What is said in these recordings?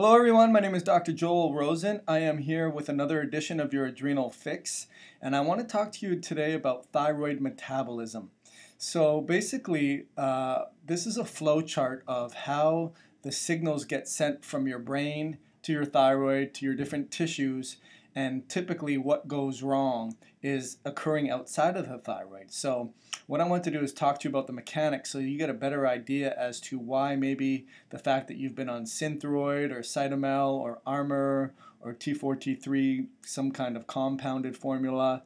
Hello everyone, my name is Dr. Joel Rosen. I am here with another edition of your Adrenal Fix, and I want to talk to you today about thyroid metabolism. So basically, this is a flow chart of how the signals get sent from your brain to your thyroid to your different tissues, and typically what goes wrong is occurring outside of the thyroid. So what I want to do is talk to you about the mechanics so you get a better idea as to why maybe the fact that you've been on Synthroid or Cytomel or Armour or T4, T3, some kind of compounded formula,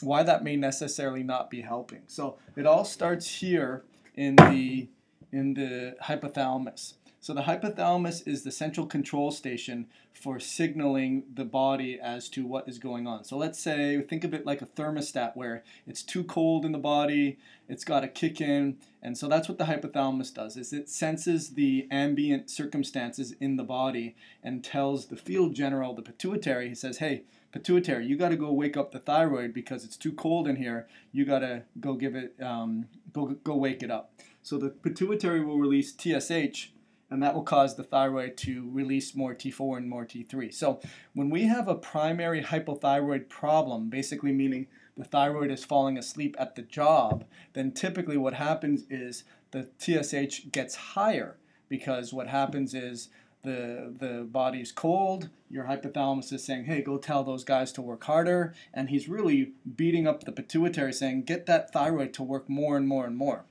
why that may necessarily not be helping. So it all starts here in the hypothalamus. So the hypothalamus is the central control station for signaling the body as to what is going on. So let's say, think of it like a thermostat where it's too cold in the body, it's got to kick in, and so that's what the hypothalamus does, is it senses the ambient circumstances in the body and tells the field general, the pituitary, he says, hey, pituitary, you got to go wake up the thyroid because it's too cold in here, you got to go give it, go wake it up. So the pituitary will release TSH, and that will cause the thyroid to release more T4 and more T3. So when we have a primary hypothyroid problem, basically meaning the thyroid is falling asleep at the job, then typically what happens is the TSH gets higher, because what happens is the body's cold, your hypothalamus is saying, hey, go tell those guys to work harder, and he's really beating up the pituitary saying, get that thyroid to work more and more and more.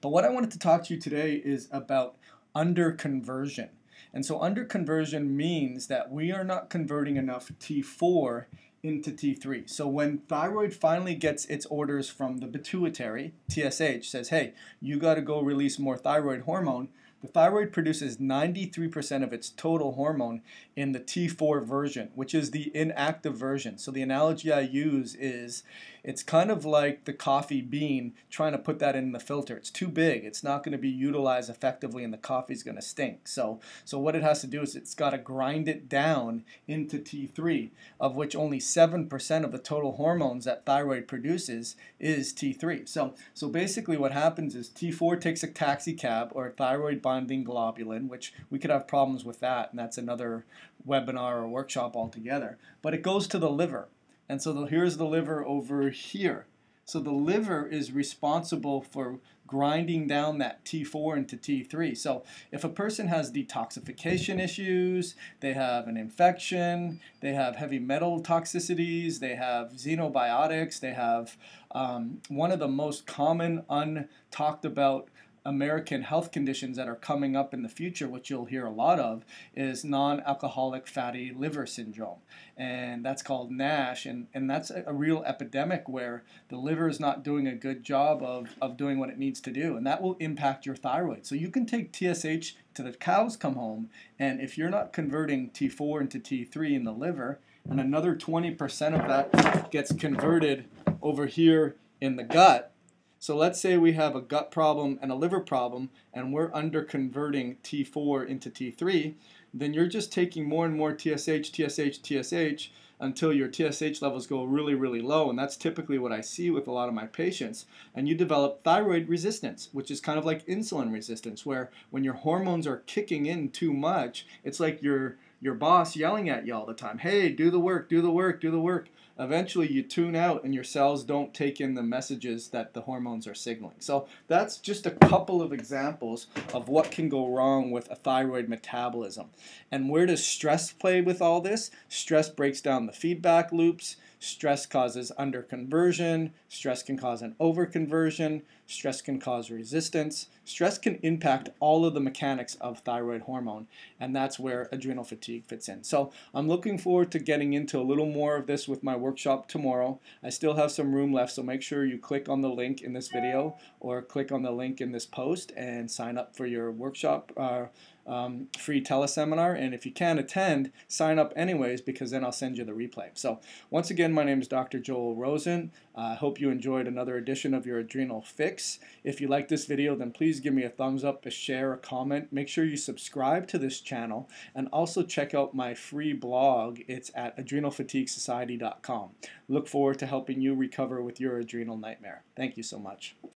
But what I wanted to talk to you today is about underconversion. And so underconversion means that we are not converting enough T4 into T3. So when thyroid finally gets its orders from the pituitary, TSH says, hey, you got to go release more thyroid hormone, the thyroid produces 93% of its total hormone in the T4 version, which is the inactive version. So the analogy I use is it's kind of like the coffee bean trying to put that in the filter. It's too big. It's not going to be utilized effectively and the coffee's going to stink. So what it has to do is it's got to grind it down into T3, of which only 7% of the total hormones that thyroid produces is T3. So basically what happens is T4 takes a taxi cab, or a thyroid bonding globulin, which we could have problems with that, and that's another webinar or workshop altogether, but it goes to the liver. And so here's the liver over here. So the liver is responsible for grinding down that T4 into T3. So if a person has detoxification issues, they have an infection, they have heavy metal toxicities, they have xenobiotics, they have one of the most common untalked about American health conditions that are coming up in the future, which you'll hear a lot of, is non-alcoholic fatty liver syndrome. And that's called NASH, and that's a real epidemic where the liver is not doing a good job of doing what it needs to do, and that will impact your thyroid. So you can take TSH to the cows come home, and if you're not converting T4 into T3 in the liver, and another 20% of that gets converted over here in the gut. So let's say we have a gut problem and a liver problem, and we're underconverting T4 into T3, then you're just taking more and more TSH until your TSH levels go really, really low, and that's typically what I see with a lot of my patients. And you develop thyroid resistance, which is kind of like insulin resistance, where when your hormones are kicking in too much, it's like your boss yelling at you all the time, hey, do the work, do the work, do the work. Eventually you tune out and your cells don't take in the messages that the hormones are signaling. So that's just a couple of examples of what can go wrong with a thyroid metabolism. And where does stress play with all this? Stress breaks down the feedback loops. Stress causes underconversion. Stress can cause an overconversion. Stress can cause resistance. Stress can impact all of the mechanics of thyroid hormone, and that's where adrenal fatigue fits in. So I'm looking forward to getting into a little more of this with my workshop tomorrow. I still have some room left, so make sure you click on the link in this video or click on the link in this post and sign up for your workshop free teleseminar. And if you can't attend, sign up anyways, because then I'll send you the replay. So once again, my name is Dr. Joel Rosen. I hope you enjoyed another edition of your Adrenal Fix. If you like this video, then please give me a thumbs up, a share, a comment. Make sure you subscribe to this channel, and also check out my free blog. It's at AdrenalFatigueSociety.com. Look forward to helping you recover with your adrenal nightmare. Thank you so much.